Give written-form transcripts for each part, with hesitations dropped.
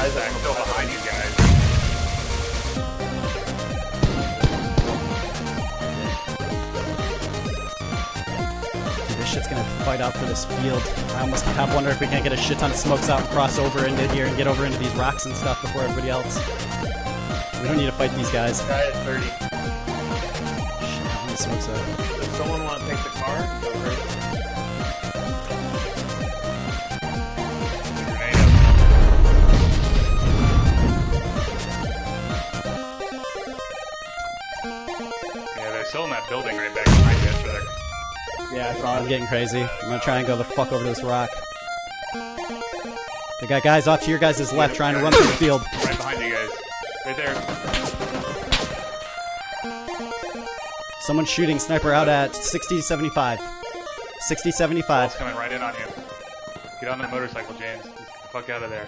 guys. I'm still behind you guys. This shit's gonna fight out for this field. I almost half wonder if we can't get a shit ton of smokes out and cross over into here and get over into these rocks and stuff before everybody else. We don't need to fight these guys. Try at 30. Shit, how many smokes out? Does someone want to take the car? Still in that building right back behind you, Trevor. Yeah, I'm getting crazy. I'm gonna try and go the fuck over this rock. They got guys off to your guys' left trying to run through the field. Right behind you guys. Right there. Someone's shooting sniper out at 60, 75. 60, 75. He's coming right in on him. Get on the motorcycle, James. Get the fuck out of there.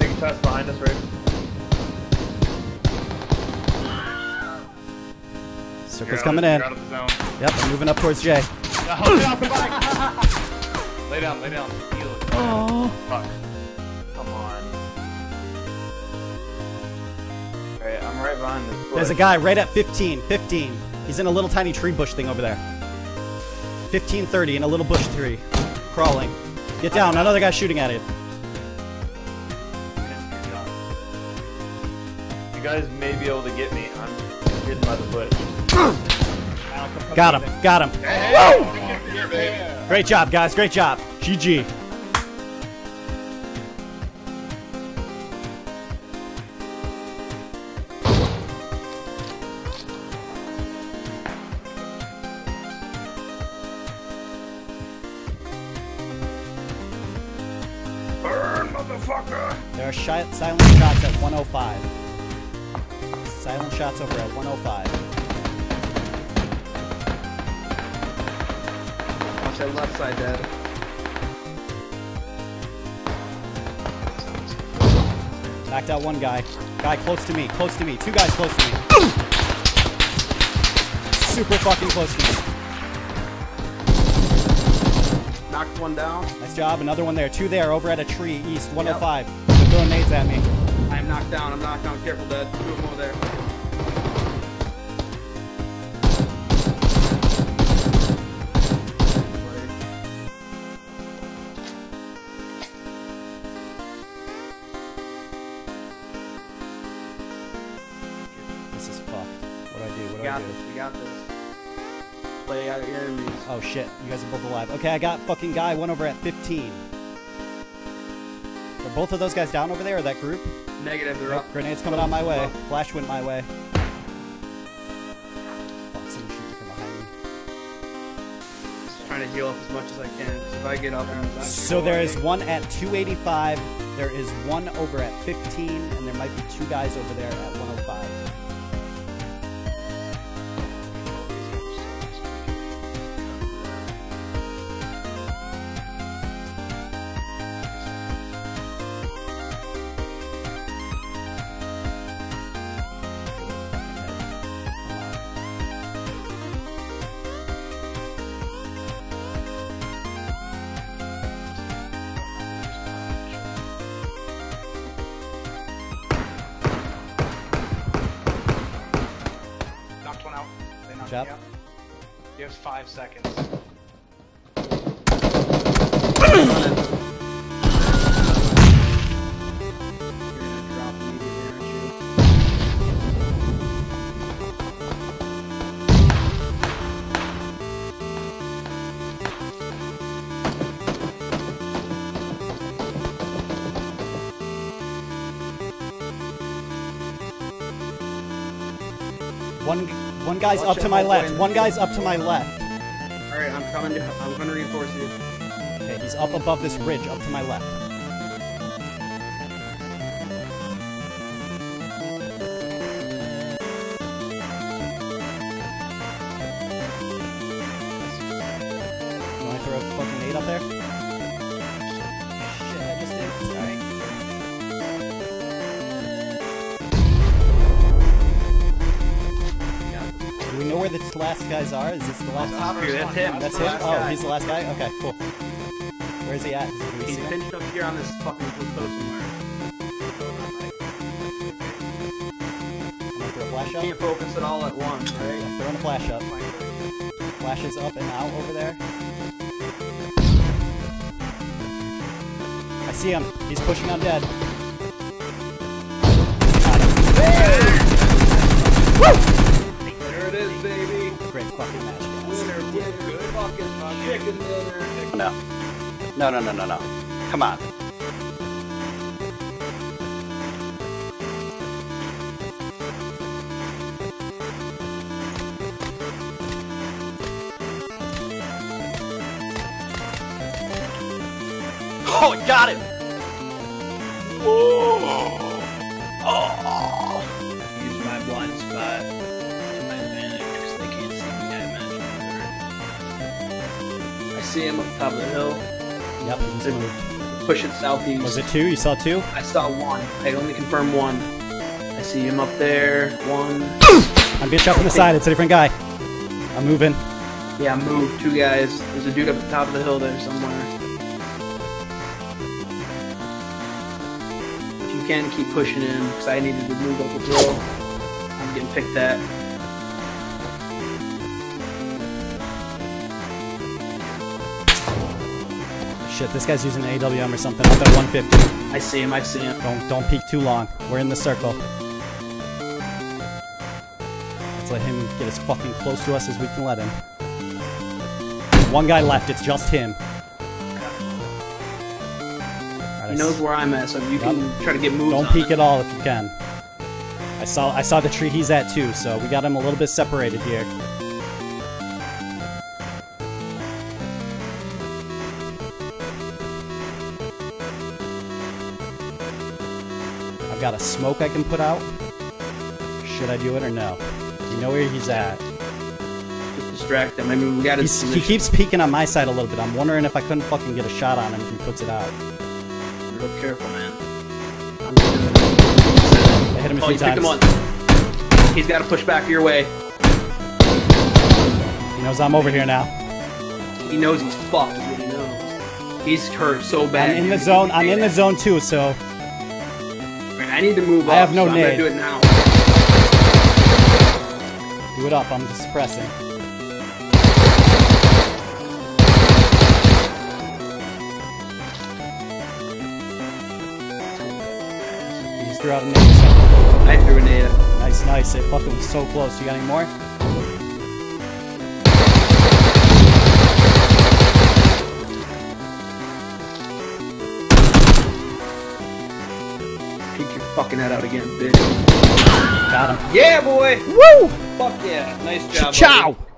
Big test behind us, right? Circle's coming in. Yep, I'm moving up towards Jay. No, get off the bike! Lay down, lay down. Feel it. Oh. Fuck. Come on. Alright, I'm right behind this bush. There's a guy right at 15. 15. He's in a little tiny tree bush thing over there. 1530 in a little bush tree. Crawling. Get down. Another guy shooting at him. You guys may be able to get me. I'm hidden by the bush. Got him, got him. Hey, woo! Here, great job, guys, great job. GG. Burn, motherfucker! There are silent shots at 105. Silent shots over at 105. That left side, Dad. Knocked out one guy. Guy close to me, close to me. Two guys close to me. Super fucking close to me. Knocked one down. Nice job. Another one there. Two there over at a tree east, 105. Yep. They're throwing nades at me. I am knocked down. I'm knocked down. Careful, Dad. Two of them over there. Oh shit, you guys are both alive. Okay, I got fucking guy one over at 15. Are both of those guys down over there, or that group? Negative, they're up. Grenades coming out my way. Flash went my way. Fuck, someone's shooting from behind me. Just trying to heal up as much as I can. If I get up and so there is one at 285, there is one over at 15, and there might be two guys over there at 105. Up. Yep. You have 5 seconds. One guy's up to my left. One guy's up to my left. All right, I'm coming. I'm going to reinforce you. Okay, he's up above this ridge, up to my left. You want to throw a fucking nade up there? Shit, I just did. All right. Know where the last guys are? Is this the last guy? That's him. That's him? Oh, he's the last guy? Okay, cool. Where's he at? He's pinched up here on this fucking plateau somewhere. I'm gonna throw a flash up. Can't focus it all at once, right? Yeah, throwing a flash up. Flash is up and out over there. I see him. He's pushing on dead. No. No, no, no, no, no. Come on. Oh, I got him! Whoa! Oh! Use my blind spot. See him up the top of the hill. Yep, he's moved. Pushing southeast. Was it two? You saw two? I saw one. I only confirmed one. I see him up there. One. I'm being shot from the side. It's a different guy. I'm moving. Yeah, I moved. Two guys. There's a dude up the top of the hill there somewhere. If you can, keep pushing him, because I needed to move up the hill. I'm getting picked at. Shit, this guy's using an AWM or something. Up at 150. I see him. I see him. Don't peek too long. We're in the circle. Let's let him get as fucking close to us as we can let him. One guy left. It's just him. Right, he knows where I'm at, so you can try to get moves. Don't peek at all if you can. I saw the tree he's at too, so we got him a little bit separated here. Got a smoke I can put out? Should I do it or no? You know where he's at. Just distract him. I mean, we got his position. He keeps peeking on my side a little bit. I'm wondering if I couldn't fucking get a shot on him if he puts it out. Real careful, man. I hit him a few times. You picked him on. He's got to push back your way. He knows I'm over here now. He knows he's fucked. He knows. He's hurt so bad. I'm in the zone. I'm in the zone too, so. I need to move up. I have no nade. I'm gonna do it now. Do it up. I'm just pressing. You just threw out a nade. I threw a nade. Nice, nice. It fucking was so close. You got any more? Fucking head out again, bitch. Got him. Yeah, boy! Woo! Fuck yeah. Nice job. Ciao!